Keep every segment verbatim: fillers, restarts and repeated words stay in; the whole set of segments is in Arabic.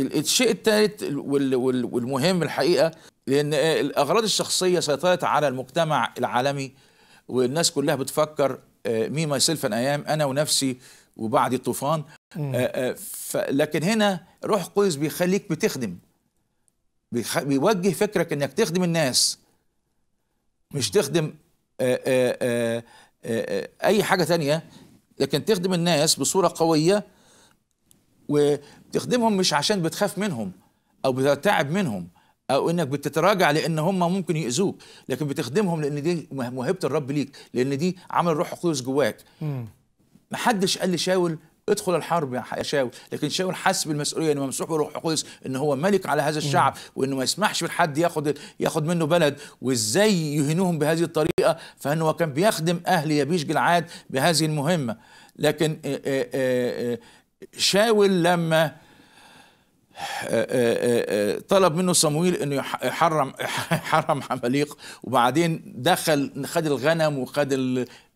الشيء الثالث والمهم الحقيقة، لأن الأغراض الشخصية سيطرت على المجتمع العالمي، والناس كلها بتفكر ميما سيلفا أيام أنا ونفسي وبعد الطوفان. لكن هنا روح القدس بيخليك بتخدم، بيوجه فكرك إنك تخدم الناس، مش تخدم أي حاجة تانية، لكن تخدم الناس بصورة قوية، وتخدمهم مش عشان بتخاف منهم أو بتتعب منهم أو إنك بتتراجع لأن هم ممكن يأذوك، لكن بتخدمهم لأن دي موهبة الرب ليك، لأن دي عمل الروح القدس جواك. محدش قال لشاول ادخل الحرب يا شاول، لكن شاول حس بالمسؤولية إنه ممسوح بالروح القدس، إن هو ملك على هذا الشعب، وإنه ما يسمحش لحد ياخد ياخد منه بلد، وإزاي يهينوهم بهذه الطريقة. فإنه كان بيخدم أهل يابيش جلعاد بهذه المهمة. لكن آآ آآ شاول لما طلب منه صموئيل انه يحرم يحرم عماليق، وبعدين دخل خد الغنم وخد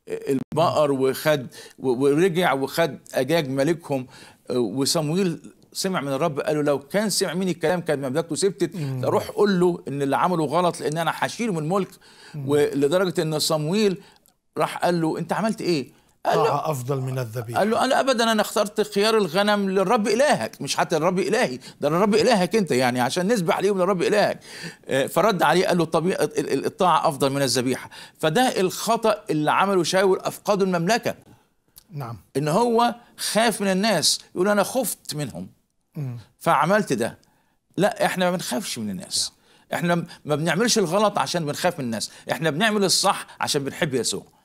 البقر وخد ورجع وخد اجاج ملكهم، وصموئيل سمع من الرب قال له لو كان سمع مني الكلام كان مملكته سبتت، روح قول له ان اللي عمله غلط لان انا هشيله من الملك. ولدرجه ان صموئيل راح قال له انت عملت ايه؟ طاعة أفضل من الذبيحة. قال له أنا أبدا، أنا اخترت خيار الغنم للرب إلهك، مش حتى الرب إلهي، ده الرب إلهك أنت، يعني عشان نذبح ليهم للرب إلهك. فرد عليه قال له الطبيعة الطاعة أفضل من الذبيحة. فده الخطأ اللي عمله شاول، أفقدوا المملكة. نعم. إن هو خاف من الناس، يقول أنا خفت منهم م. فعملت ده. لا، إحنا ما بنخافش من الناس، إحنا ما بنعملش الغلط عشان بنخاف من الناس، إحنا بنعمل الصح عشان بنحب يسوع.